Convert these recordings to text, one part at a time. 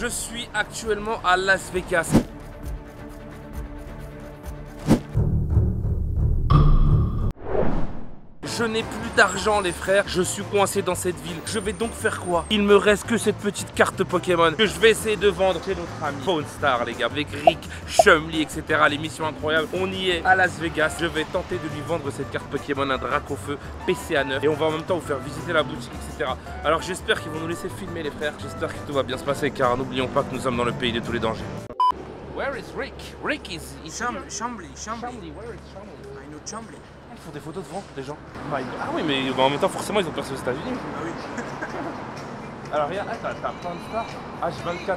Je suis actuellement à Las Vegas. Je n'ai plus d'argent les frères, je suis coincé dans cette ville. Je vais donc faire quoi? Il me reste que cette petite carte Pokémon que je vais essayer de vendre chez notre ami Pawn Star les gars, avec Rick, Chumlee, etc. Les missions incroyables, on y est à Las Vegas. Je vais tenter de lui vendre cette carte Pokémon, un Dracaufeu PCA 9. Et on va en même temps vous faire visiter la boutique, etc. Alors j'espère qu'ils vont nous laisser filmer les frères. J'espère que tout va bien se passer car n'oublions pas que nous sommes dans le pays de tous les dangers. Where is Rick? Rick is... Chumlee, where is Chumlee? I know Chumlee. Ils font des photos devant des gens. Ah oui, mais en même temps, forcément, ils ont percé aux États-Unis. Ah oui. Alors regarde, t'as plein de stars. H24.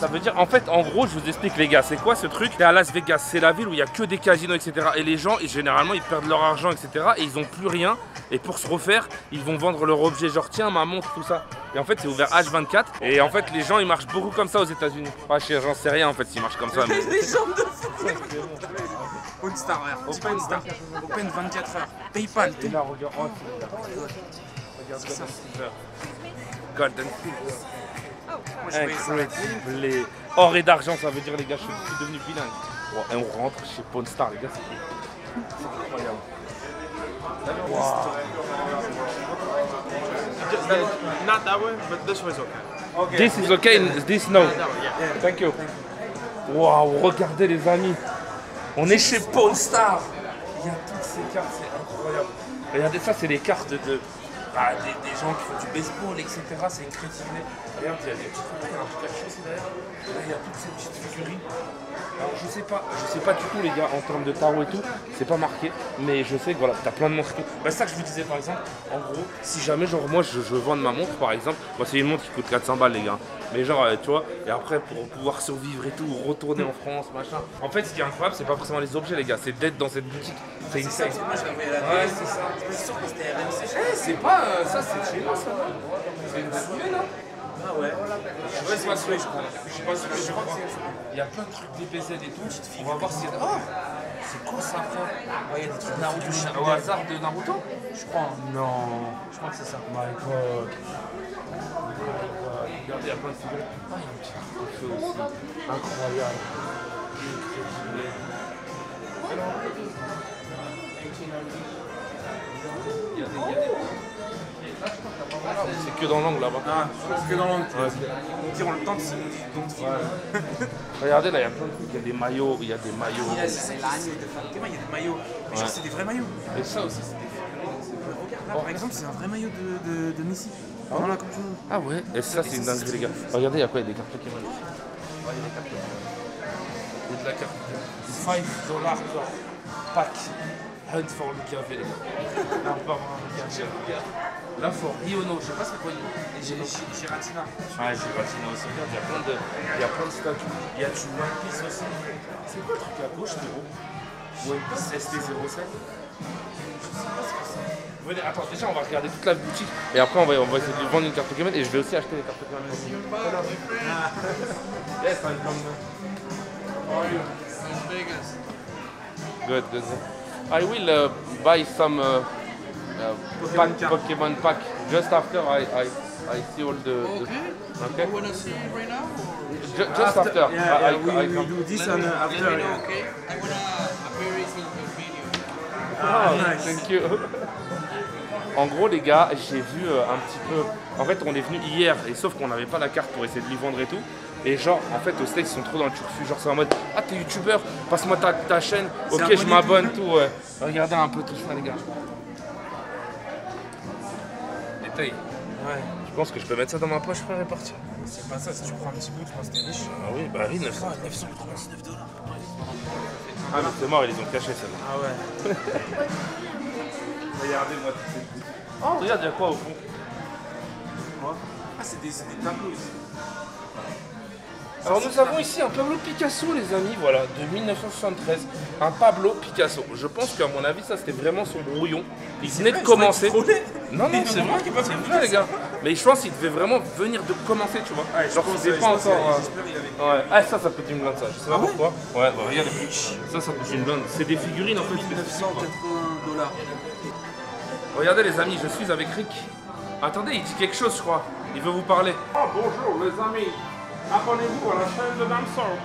Ça veut dire, en fait, en gros, je vous explique les gars, c'est quoi ce truc? C'est à Las Vegas, c'est la ville où il n'y a que des casinos, etc. Et les gens, généralement, ils perdent leur argent, etc. Et ils n'ont plus rien. Et pour se refaire, ils vont vendre leur objet, genre tiens, ma montre, tout ça. Et en fait, c'est ouvert H24. Et en fait, les gens, ils marchent beaucoup comme ça aux États-Unis. Enfin, j'en sais rien en fait s'ils marchent comme ça. Mais... les jambes de fou. Open Star, Open Star. Open 24 heures. PayPal. Et là, regarde, oh, regarde Golden Silver. Golden Silver. Incroyable. Or et d'argent, ça veut dire les gars, je suis devenu bilingue. Wow. Et on rentre chez Pawn Star, les gars, c'est incroyable. Wow. Not that one, but this one is okay. Okay. This is okay, this no. Yeah. Thank you. Waouh, regardez les amis, on est chez Pawn Star. Il y a toutes ces cartes, c'est incroyable. Regardez ça, c'est les cartes de... ah, des gens qui font du baseball, etc. C'est une créativité. Regarde, il y a des petites photos, il y a un Pikachu aussi derrière. Là, il y a toutes ces petites figurines. Alors, je sais pas du tout, les gars, en termes de tarot et tout, c'est pas marqué. Mais je sais que voilà, t'as plein de montres. Bah, c'est ça que je vous disais par exemple. En gros, si jamais, genre, moi je vends ma montre par exemple, moi c'est une montre qui coûte 400 balles, les gars. Mais genre, tu vois, et après pour pouvoir survivre et tout, retourner en France, machin. En fait, ce qui est incroyable, c'est pas forcément les objets, les gars, c'est d'être dans cette boutique. C'est une scène. Ouais, c'est ça. C'est sûr que c'était RMC. C'est pas ça, c'est chez nous, ça. C'est une souris, là. Ah ouais. Je sais pas si je crois. Je sais pas si je crois. Il y a plein de trucs DPZ et tout. On va voir si. Oh, c'est quoi ça, frère? Il y a des trucs Naruto. Au hasard de Naruto? Je crois. Non. Je crois que c'est ça. My God. Regardez, il y a plein de figurines. Ah, il y a un petit truc aussi. Incroyable. C'est que dans l'angle là-bas. Ah, c'est que dans l'angle. On tire le temps de film. Regardez là, il y a plein de trucs. Il y a des maillots. Il y a des maillots. Il y a des maillots. Mais genre, c'est des vrais maillots. Et ça aussi, c'est des vrais. Regarde là, par exemple, c'est un vrai maillot de Messi. Ah ouais, et ça, c'est une dinguerie, les gars. Regardez, il y a quoi? Il y a des cartes Pokémon. Il y a des cartes Pokémon. Et de la carte. $5 pack. Hunt for le café, les gars. Non, pas vraiment. Là, for Iono, je sais pas c'est quoi Iono. Et Giratina. Ah, Giratina aussi. Regarde, il y a plein de statues. Il y a du One Piece aussi. C'est quoi le truc à gauche, One Piece ST07. Attends, déjà on va regarder toute la boutique et après on va essayer de vendre une carte Pokémon et je vais aussi acheter des cartes Pokémon. Yes, I'm How are you? Las Vegas. Good. I will buy some Pokemon pack just after I see all the. Okay. You wanna see right now? Or... Just after. Yeah, we do this and after. Let me know, okay? I wanna appear in the video. Ah, nice. Thank you. En gros les gars, j'ai vu un petit peu... En fait on est venu hier, et sauf qu'on n'avait pas la carte pour essayer de lui vendre et tout. Et genre, en fait, aux States, ils sont trop dans le turfu. Genre, c'est en mode, ah, t'es youtubeur, passe-moi ta chaîne. Ok, je m'abonne, tout. Ouais. Regardez un peu tout ça les gars. Détail. Ouais. Je pense que je peux mettre ça dans ma poche, frère, et partir. C'est pas ça, si tu prends un petit bout, tu penses que t'es riche. Ah oui, bah oui, $939. Ah mais c'est mort, ils les ont cachés, celle-là. Ah ouais. Regardez-moi toutes ces boutiques. Oh, regarde, il y a quoi au fond? Ah, c'est des tableaux ici. Alors, nous avons ici un Pablo Picasso, les amis, voilà, de 1973. Un Pablo Picasso. Je pense qu'à mon avis, ça c'était vraiment son brouillon. Il venait de commencer. Non, c'est moi qui passe comme ça, les gars. Mais je pense qu'il devait vraiment venir de commencer, tu vois. Genre, c'était pas encore. Ouais, ah, ça peut être une blinde, ça. Je sais pas pourquoi. Ouais, bah, regarde. Ça peut être une blinde. C'est des figurines en fait. $1980. Regardez, les amis, je suis avec Rick. Attendez, il dit quelque chose, je crois. Il veut vous parler. Ah, bonjour, les amis. Abonnez-vous à la chaîne de Damsor.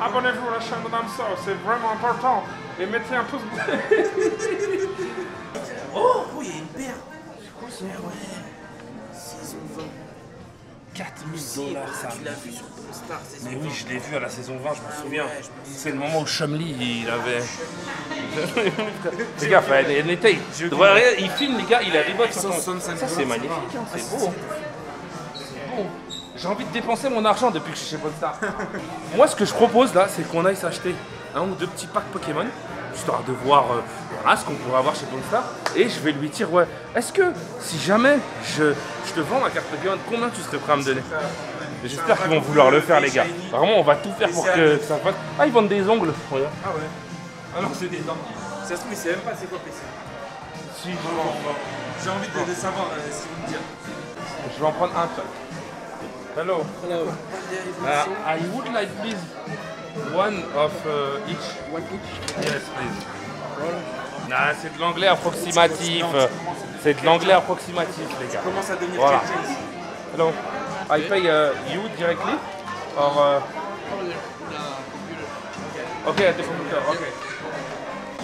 Abonnez-vous à la chaîne de Damsor, c'est vraiment important. Et mettez un pouce bleu. Oh, il y a une paire. C'est quoi ça? Ouais. Saison 20. 4000 $, ça. Tu l'as vu sur Pawn Star, saison 20. Mais oui, je l'ai vu à la saison 20, je m'en souviens. C'est le moment où Chumlee, il avait... Les gars, il était... Il filme, les gars, il a des bottes. Ça, c'est magnifique, c'est beau. C'est beau. J'ai envie de dépenser mon argent depuis que je suis chez Pawn Star. Moi, ce que je propose, là, c'est qu'on aille s'acheter un ou deux petits packs Pokémon, histoire de voir voilà, ce qu'on pourrait avoir chez Pawn Star. Et je vais lui dire, ouais, est-ce que si jamais je te vends ma carte Pokémon, combien tu serais prêt à me donner? J'espère qu'ils vont vouloir le faire, les gars. Vraiment, on va tout faire pour que ça fasse. Ah, ils vendent des ongles, regarde. Ah ouais. Ah non, c'est des ongles. Ça se trouve, ils savent même pas c'est quoi PCA. Si, j'ai envie de les savoir, si vous me dire. Je vais en prendre un truc. Hello. Hello. I would like, please, one of each. One each? Yes, please. Nah, c'est de l'anglais approximatif. C'est de l'anglais approximatif, les gars. Ça commence à devenir voilà. Hello. I pay you directly? Or... Ok, at the computer, ok.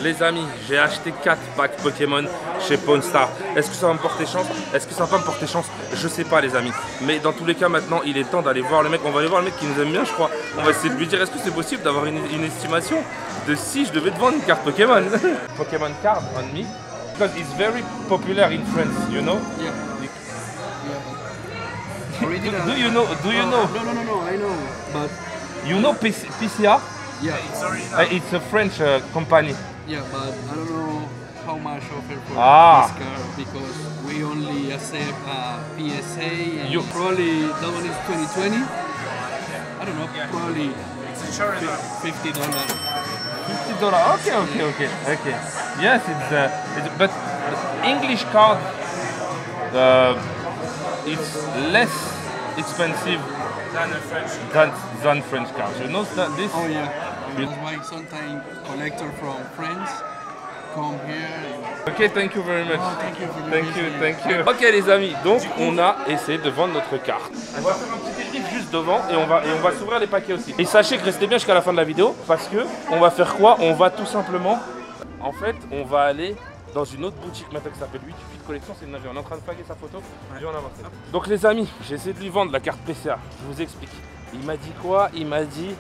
Les amis, j'ai acheté 4 packs Pokémon chez Pawn Star. Est-ce que ça va me porter chance? Est-ce que ça va pas me porter chance? Je sais pas, les amis. Mais dans tous les cas, maintenant, il est temps d'aller voir le mec. On va aller voir le mec qui nous aime bien, je crois. On va essayer de lui dire, est-ce que c'est possible d'avoir une estimation de si je devais te vendre une carte Pokémon? Pokémon card on me. Because it's very popular in France, you know? Yeah. Do you know? No, I know. But... You know PCA? Yeah, it's a French company. Yeah, but I don't know how much offer for this car because we only accept PSA and probably that one is 2020. I don't know, probably $50. $50. Okay. Yes, it's but the English card it's less expensive than a French than French card. You know that this. Oh yeah. That's why sometimes collectors from France come here. Ok, thank you very much. Oh, thank you. Ok les amis, donc on a essayé de vendre notre carte. On va faire un petit débrief juste devant et on va s'ouvrir les paquets aussi. Et sachez que restez bien jusqu'à la fin de la vidéo parce que on va faire quoi? On va tout simplement, en fait, on va aller dans une autre boutique maintenant qui s'appelle 888 Collection, c'est une navire. On est en train de flaguer sa photo. Ouais. Donc les amis, j'ai essayé de lui vendre la carte PCA. Je vous explique. Il m'a dit quoi? Il m'a dit...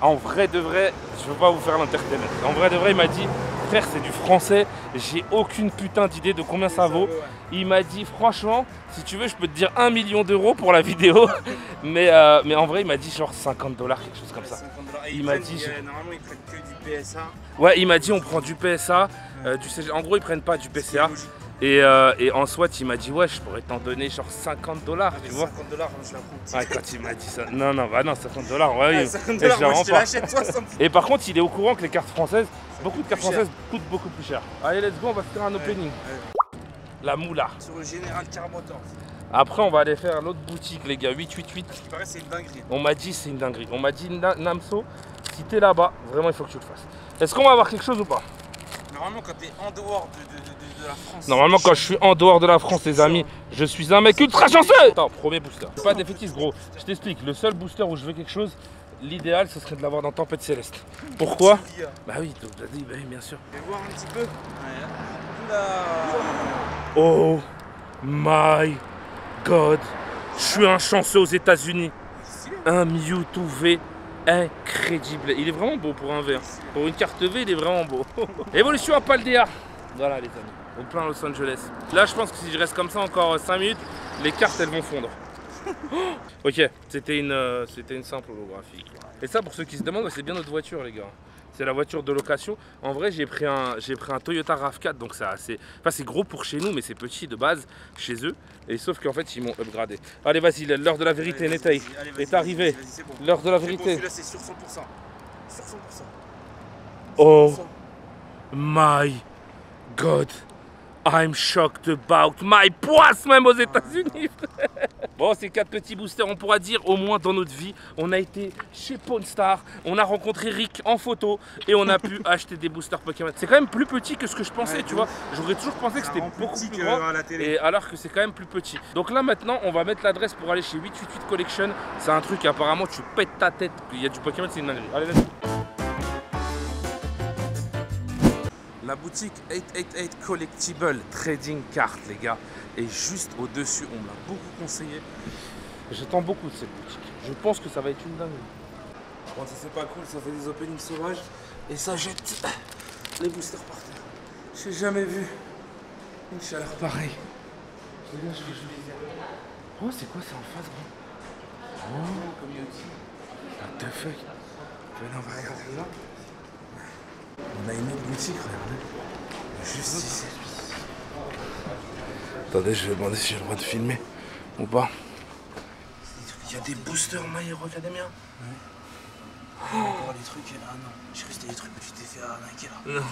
En vrai de vrai, je veux pas vous faire l'entertainment. En vrai de vrai, il m'a dit, frère, c'est du français, j'ai aucune putain d'idée de combien ça vaut. Il m'a dit, franchement, si tu veux, je peux te dire 1 million d'euros pour la vidéo. mais en vrai, il m'a dit genre $50, quelque chose comme ça. Il m'a dit... Normalement, ils prennent que du PSA. Ouais, il m'a dit, on prend du PSA, du CG. En gros, ils prennent pas du PCA. Et en soit, il m'a dit, ouais, je pourrais t'en donner genre $50, tu vois. $50, je l'apprends. Ah, quand il m'a dit ça, non, $50, ouais, oui. $50, moi, je te l'achète 60. Et par contre, il est au courant que les cartes françaises, beaucoup de cartes françaises coûtent beaucoup plus cher. Allez, let's go, on va se faire un opening. Ouais. La moula. Sur le Général Carmotor. Après, on va aller faire l'autre boutique, les gars, 888. Parce qu'il paraît, c'est une dinguerie. On m'a dit, c'est une dinguerie. On m'a dit, Namso, si t'es là-bas, vraiment, il faut que tu le fasses. Est-ce qu'on va avoir quelque chose ou pas? Normalement, quand t'es en dehors de la France. Normalement, quand je suis en dehors de la France, les amis, je suis un mec ultra chanceux. Attends, premier booster. Pas des fétiches, gros. Je t'explique. Le seul booster où je veux quelque chose, l'idéal, ce serait de l'avoir dans Tempête Céleste. Pourquoi? Bah oui, bien sûr. Je vais voir un petit peu. Oh my god. Je suis un chanceux aux États-Unis. Un Mewtwo V. Incroyable, il est vraiment beau pour un V. Pour une carte V, il est vraiment beau. Évolution à Paldea. Voilà les amis, au plein Los Angeles. Là, je pense que si je reste comme ça encore 5 minutes, les cartes elles vont fondre. Ok, c'était une simple holographique. Et ça, pour ceux qui se demandent, c'est bien notre voiture, les gars. C'est la voiture de location. En vrai, j'ai pris un Toyota RAV4, donc ça, c'est gros pour chez nous, mais c'est petit de base chez eux. Et sauf qu'en fait, ils m'ont upgradé. Allez, vas-y, l'heure de la vérité, Netaï, est arrivée. L'heure de la vérité. Là, c'est sur 100%. Sur 100%. Oh my god, I'm shocked about my poisse, même aux États-Unis. Bon, ces quatre petits boosters, on pourra dire au moins dans notre vie, on a été chez Pawn Star, on a rencontré Rick en photo et on a pu acheter des boosters Pokémon. C'est quand même plus petit que ce que je pensais, ouais, tu vois. J'aurais toujours pensé que c'était beaucoup plus grand, et alors que c'est quand même plus petit. Donc là maintenant, on va mettre l'adresse pour aller chez 888 Collection. C'est un truc, apparemment, tu pètes ta tête. Il y a du Pokémon, c'est une dinguerie. Allez, let's. La boutique 888 Collectible Trading Card, les gars, est juste au-dessus. On me l'a beaucoup conseillé. J'attends beaucoup de cette boutique. Je pense que ça va être une dinguerie. Bon, ça c'est pas cool, ça fait des openings sauvages et ça jette les boosters par terre. J'ai jamais vu une chaleur pareille. Les gars, je vais jouer. Oh, c'est quoi ça en face, gros? Oh, comme il y a aussi. What the fuck? On va regarder là. On a une autre boutique, regardez. Juste ici. Attendez, je vais demander si j'ai le droit de filmer ou pas. Il y a des boosters My Hero Academia. Oh, les trucs, là, non. J'ai cru que c'était des trucs que tu t'es fait arnaquer là. Non.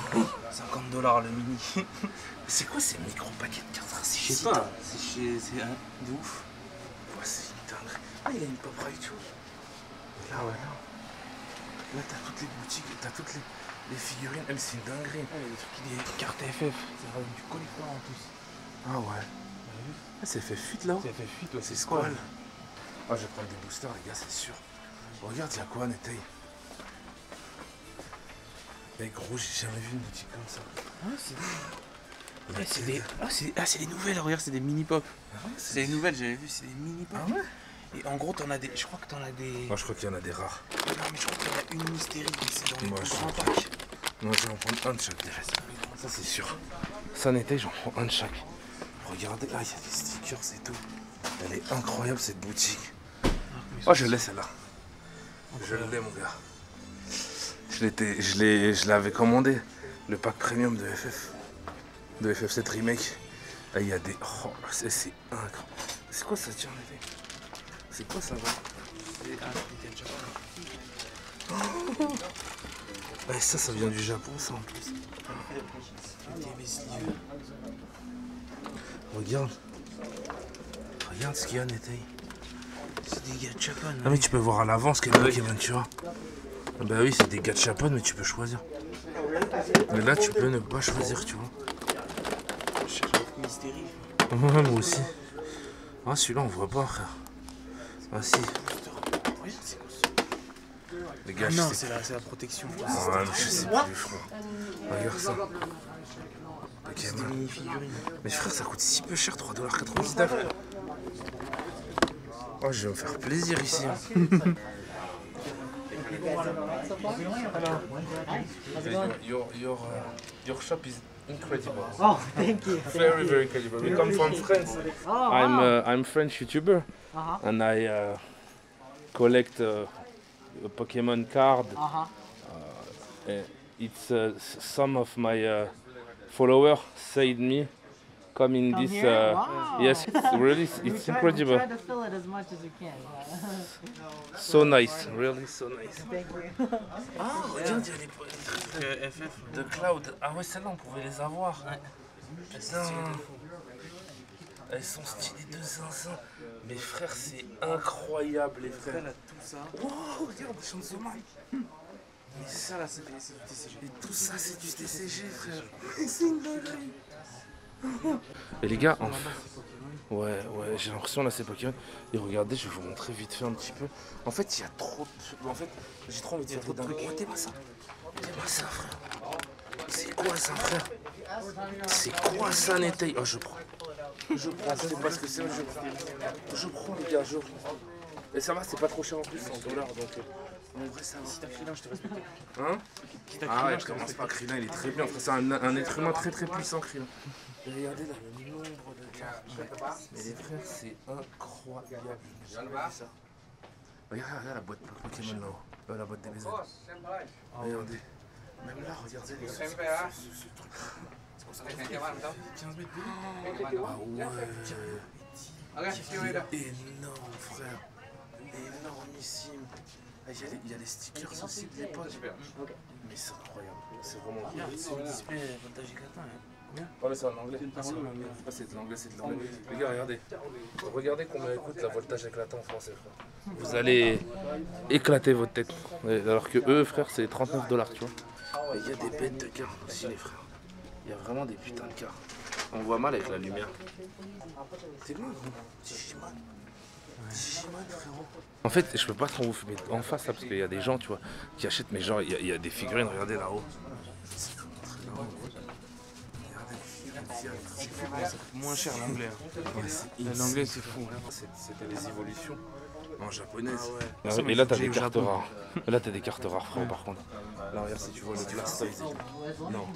$50 le mini. C'est quoi ces micro paquets de cartes? Je sais pas. C'est chez. C'est de ouf. C'est une dinguerie. Ah, il y a une pop et tout. Là, ouais, là. Là, t'as toutes les boutiques, t'as toutes les. Les figurines, elle c'est une dinguerie. Ouais, il y a des trucs, des cartes FF. C'est vraiment du collector en plus. Ah ouais. Ah, c'est fait fuite là-haut. C'est fait fuite, ouais, c'est squall. Ah, je vais prendre des boosters, les gars, c'est sûr. Oh, regarde, il y a quoi, Netei? Mais gros, j'ai jamais vu une boutique comme ça. Ah, c'est des. Ah, c'est des. Ah, c'est des nouvelles, regarde, c'est des mini-pop. Ah, ouais, c'est des nouvelles, j'avais vu, c'est des mini-pop. Ah ouais? Et en gros, t'en as des. Je crois que t'en as des. Moi, je crois qu'il y en a des rares. Non, mais je crois qu'il y en a une mystérieuse, c'est dans les grands packs. Moi, je vais en prendre un de chaque déjà. Ça, c'est sûr. Ça n'était, j'en prends un de chaque. Regardez, là, il y a des stickers et tout. Elle est incroyable, cette boutique. Oh, je l'ai celle-là. Je l'ai, mon gars. Je l'avais commandé. Le pack premium de FF. De FF7 Remake. Là, il y a des. Oh, c'est incroyable. C'est quoi ça, tiens, Netei? C'est quoi ça, va? C'est un Gachapon. Ouais, ça vient du Japon, ça en plus. Regarde. Regarde ce qu'il y a, Netei. C'est des Gachapon. Ah, mais tu peux voir à l'avance quel Pokémon tu vois. Ah, bah oui, c'est des Gachapon, mais tu peux choisir. Mais là, tu peux ne pas choisir, tu vois. Ouais, moi aussi. Ah, celui-là, on voit pas, frère. Ah si. Les gars, non, c'est la protection. Ah, je sais plus, frère. Regarde ça. C'est des mini figurines. Mais frère, ça coûte si peu cher, $3,99. Oh, je vais me faire plaisir ici. Your shop is incredible. Oh, thank you. Very, very incredible. We come from France. I'm French YouTuber. Uh-huh. And I collect a Pokemon card. Uh-huh. It's some of my followers said me, come in come this. Wow. Yes, it's really, it's incredible. Try to fill it as much as you can. So nice, really so nice. Thank you. Ah, regarde, il y a les FF de Cloud. Ah ouais, celles-là, on pouvait les avoir. Elles sont stylées de zinzin. Mes frères, c'est incroyable, les frères. Elle a tout ça. Oh, regarde, les chances de Mike. Mais ça, là, c'est du TCG. Et tout ça, c'est du TCG, frère. C'est une dinguerie. Et les gars, enfin. Ouais, j'ai l'impression, là, c'est Pokémon. Et regardez, je vais vous montrer vite fait un petit peu. En fait, il y a trop de. En fait, j'ai trop envie de dire trop d'un truc. Oh, t'es pas ça. T'es pas ça, frère. C'est quoi ça, frère? C'est quoi ça, Netei? Oh, je prends. Je prends, c'est parce que c'est je prends, les gars, je prends. Et ça va, c'est pas trop cher en plus, $100, donc en vrai ça va. Si t'as Krillin, je te respecte. Hein? Ah ouais, je commence par Krillin, il est très bien. C'est un être humain très très puissant, Krillin. Regardez là, le nombre de cartes. Mais les frères, c'est incroyable. Regarde la boîte Pokémon là-haut. La boîte des maisons. Regardez. Même là, regardez les gars, ce truc. Ah ouais, il est énorme, frère. Énormissime. Il y a des stickers aussi de l'époque. Mais c'est incroyable. C'est vraiment cool. Oh là, c'est en anglais. Ah, c'est en anglais. Je sais pas si c'est en anglais, c'est de l'anglais. Les gars, regardez. Regardez combien écoute la voltage éclatant en français, frère. Vous allez éclater votre tête. Alors que eux, frère, c'est 39$, tu vois. Il y a des bêtes de cartes aussi, les frères. Il y a vraiment des putains de cartes. On voit mal avec la lumière. C'est quoi, Digimon? Digimon, frérot. En fait, je peux pas trop vous fumer en face là, parce qu'il y a des gens, tu vois, qui achètent, mais genre, il y a des figurines, regardez là-haut. C'est moins cher l'anglais. Hein. Ouais, l'anglais c'est fou. C'était les évolutions en japonaise. Ah ouais. Et là t'as des cartes rares. Là t'as des cartes rares, frère, par contre. Là regarde si tu vois le class. Non.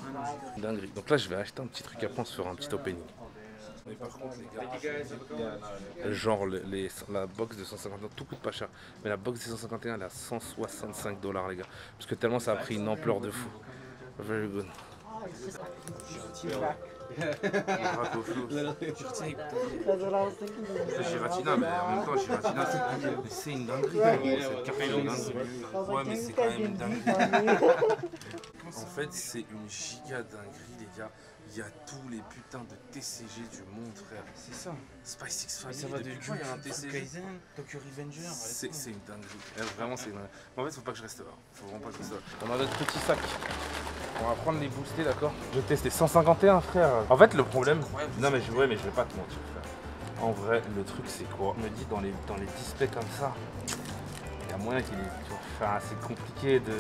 Dinguerie. Donc là je vais acheter un petit truc à penser sur un petit opening. Mais par contre les gars, genre la box de 151 tout coûte pas cher. Mais la box de 151 elle a 165$ les gars. Parce que tellement ça a pris une ampleur de fou. Very good. C'est Giratina, mais en même temps, Giratina, c'est une dinguerie. Ouais, mais c'est quand même une dinguerie. En fait, c'est une giga dinguerie, les gars. Il y a tous les putains de TCG du monde, frère. C'est ça. Spice X Family, ça va depuis quand il y a un TCG? Tokyo Revenger. C'est une dinguerie. Vraiment, c'est une dinguerie. En fait, faut pas que je reste là. Faut vraiment pas que je reste là. On a notre petit sac. On va prendre les boostés, d'accord? Je vais tester 151, frère. En fait, le problème. Non, mais je vais pas te mentir, frère. En vrai, le truc, c'est quoi? On me dit dans les displays comme ça, il y a moyen qu'il est. Enfin, c'est compliqué de. Non,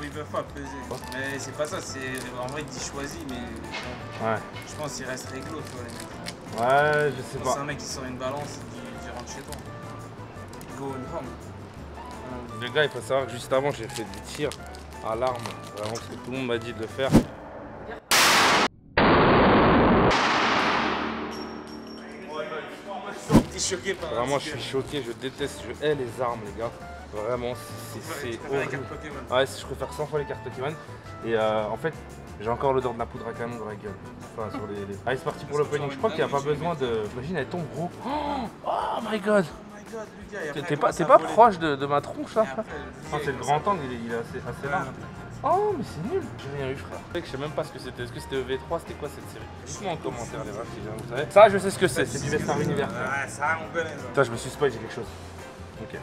mais ils peuvent pas peser. Quoi? Mais c'est pas ça, c'est. En vrai, il choisit, mais. Ouais. Je pense qu'il reste réglo, tu vois. Ouais, je sais pas. C'est un mec qui sort une balance, qui rentre chez toi. Go une forme. Les gars, il faut savoir que juste avant, j'ai fait des tirs. Alarme, vraiment ce que tout le monde m'a dit de le faire. Vraiment, je suis choqué, je déteste, je hais les armes, les gars. Vraiment, c'est horrible. Ouais, je préfère 100 fois les cartes Pokémon. Et en fait, j'ai encore l'odeur de la poudre à canon dans la gueule. Enfin, sur les... Allez, c'est parti pour l'opening. Je crois qu'il n'y a pas besoin de. Imagine, elle tombe gros. Oh my god! T'es pas proche de ma tronche là? C'est le grand angle, il est assez large. Oh mais c'est nul, j'ai rien eu frère. Je sais même pas ce que c'était, est-ce que c'était EV3, c'était quoi cette série? Dites-moi en commentaire les vaches, vous savez. Ça je sais ce que c'est, c'est du Best Star Universe. Ouais ça on connaît ça. Putain je me suis spoil, j'ai quelque chose. Ok.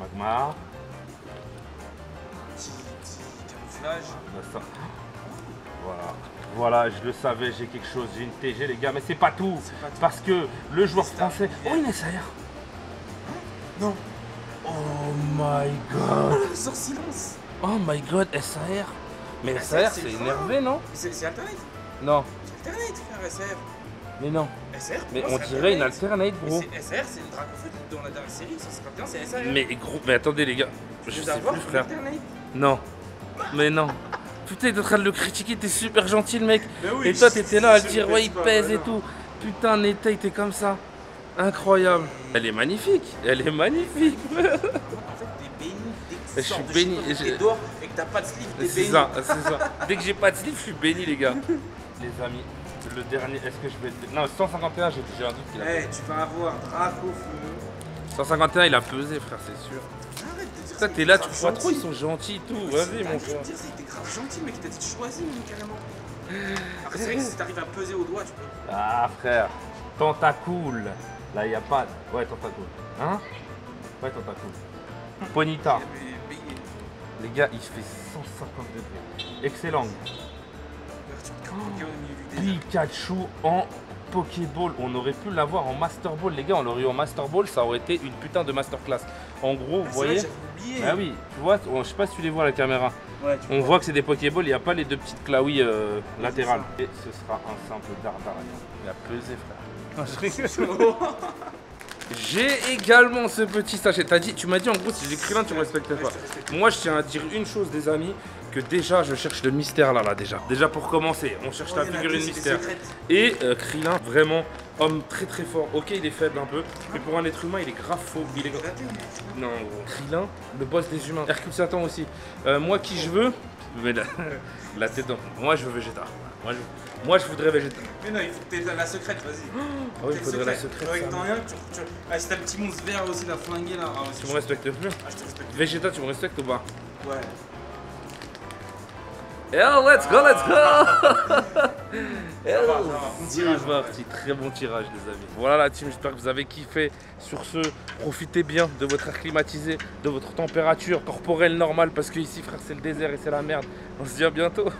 Magmar. Petit camouflage. Voilà. Voilà, je le savais, j'ai quelque chose, j'ai une TG les gars, mais c'est pas tout, parce que le joueur français... Oh, il est sérieux. Non. Oh my god. Oh, le sort silence. Oh my god, SAR. Mais SAR, c'est énervé, non? C'est alternate. Non. C'est alternate, frère, SAR. Mais non. SAR, mais on dirait une alternate, gros. SAR, c'est le Dracaufeu dans la dernière série, ça serait bien, c'est SAR. Mais gros, mais attendez les gars, je sais plus, frère. Non, mais non. Putain, t'es en train de le critiquer, t'es super gentil le mec. Oui, et toi t'étais là à le dire, ouais il pèse et tout. Putain, Neta, il était comme ça. Incroyable. Elle est magnifique, elle est magnifique. En fait, t'es béni dès que tu sors de chez toi, t'es dehors et que t'as pas de slip, t'es béni. C'est ça, c'est ça. Dès que j'ai pas de slip, je suis béni les gars. Les amis, le dernier, est-ce que je vais... Non, 151, j'ai un doute qu'il a pesé. Tu vas avoir Dracaufeu. 151, il a pesé frère, c'est sûr. T'es là, tu crois trop, ils sont gentils et tout. Vas-y, mon frère. T'es grave gentil, mec. T'as dit de choisir, même carrément. Après, c'est vrai que si t'arrives à peser au doigt, tu peux. Ah, frère. Tentacool. Là, y a pas. Ouais, Tentacool. Hein? Ouais, Tentacool. Ponyta. Les gars, il fait 150 degrés. Excellent. Pikachu en Pokéball. On aurait pu l'avoir en Masterball. Les gars, on l'aurait eu en Masterball. Ça aurait été une putain de masterclass. En gros, vous voyez. Ah oui, tu vois, je sais pas si tu les vois à la caméra. Ouais, on voit que c'est des Pokéballs, il n'y a pas les deux petites claouilles latérales. Et ce sera un simple Dardarien. Il a pesé, frère. J'ai également ce petit sachet. Tu m'as dit en gros, si j'ai Krillin, tu me respectais pas. Moi, je tiens à dire une chose, des amis, que déjà, je cherche le mystère là, déjà. Déjà pour commencer, on cherche la figurine mystère. Et Krillin, vraiment. Homme très très fort, ok il est faible un peu, mais pour un être humain il est grave faux. Il est grave. Non, Krillin, le boss des humains. Hercule Satan aussi. Moi qui je veux, mais la tête dans. Moi je veux Vegeta. Moi je voudrais Vegeta. Mais non, il faut que t'aies la secrète, vas-y. Ah oui, il faudrait la secrète. Avec ton rien, ah, c'est ta petit monstre vert aussi, la flinguée là. Ah, tu me respectes plus? Ah, je te respecte. Vegeta, tu me respectes ou pas? Ouais. Yo, let's go, let's go. Tirage parti, très bon tirage les amis. Voilà la team, j'espère que vous avez kiffé. Sur ce, profitez bien de votre air climatisé, de votre température corporelle normale, parce que ici frère c'est le désert et c'est la merde. On se dit à bientôt.